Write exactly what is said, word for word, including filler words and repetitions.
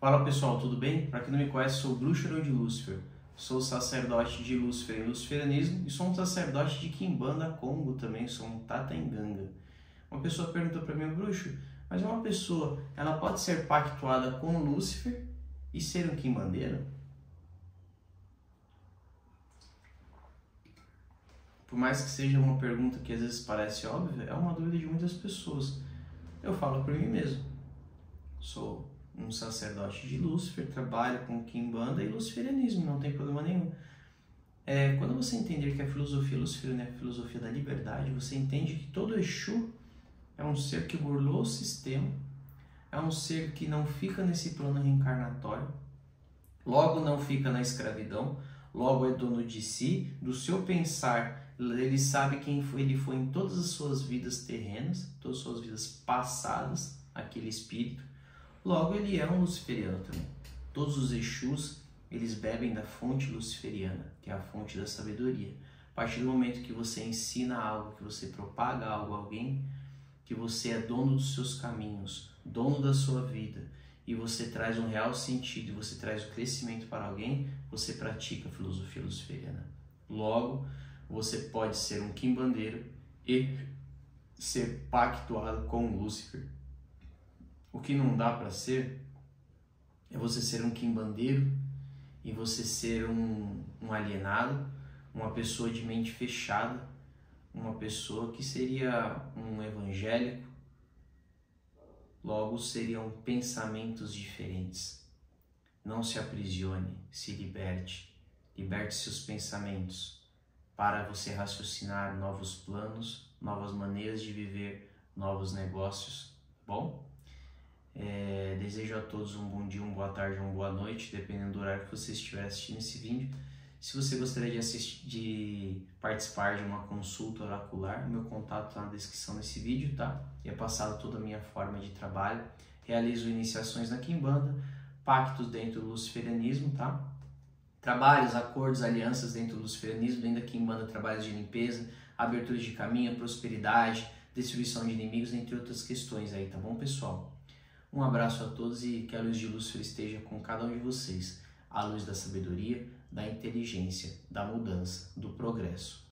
Fala pessoal, tudo bem? Para quem não me conhece, sou o Bruxo de Lúcifer. Sou sacerdote de Lúcifer e Luciferianismo e sou um sacerdote de Quimbanda Congo também, sou um Tata N'ganga. Uma pessoa perguntou para mim, Bruxo, mas uma pessoa, ela pode ser pactuada com Lúcifer e ser um quimbandeiro? Por mais que seja uma pergunta que às vezes parece óbvia, é uma dúvida de muitas pessoas. Eu falo por mim mesmo. Sou um sacerdote de Lúcifer, trabalho com Quimbanda e Luciferianismo, não tem problema nenhum. É, quando você entender que a filosofia luciferiana é a filosofia da liberdade, você entende que todo Exu é um ser que burlou o sistema, é um ser que não fica nesse plano reencarnatório, logo não fica na escravidão, logo é dono de si, do seu pensar. Ele sabe quem foi, ele foi em todas as suas vidas terrenas, todas as suas vidas passadas, aquele espírito. Logo, ele é um luciferiano também. Todos os Exus, eles bebem da fonte luciferiana, que é a fonte da sabedoria. A partir do momento que você ensina algo, que você propaga algo a alguém, que você é dono dos seus caminhos, dono da sua vida, e você traz um real sentido, você traz o crescimento para alguém, você pratica a filosofia luciferiana. Logo, você pode ser um quimbandeiro e ser pactuado com Lúcifer. O que não dá para ser é você ser um quimbandeiro e você ser um, um alienado, uma pessoa de mente fechada, uma pessoa que seria um evangélico, logo seriam pensamentos diferentes. Não se aprisione, se liberte, liberte seus pensamentos para você raciocinar novos planos, novas maneiras de viver, novos negócios, bom? É, desejo a todos um bom dia, uma boa tarde, uma boa noite, dependendo do horário que você estiver assistindo esse vídeo. Se você gostaria de, assistir, de participar de uma consulta oracular, meu contato está na descrição desse vídeo, tá? E é passado toda a minha forma de trabalho. Realizo iniciações na Quimbanda, pactos dentro do luciferianismo, tá? Trabalhos, acordos, alianças dentro do luciferianismo, dentro da Quimbanda, trabalhos de limpeza, abertura de caminho, prosperidade, destruição de inimigos, entre outras questões aí, tá bom, pessoal? Um abraço a todos e que a luz de Lúcifer esteja com cada um de vocês. A luz da sabedoria, da inteligência, da mudança, do progresso.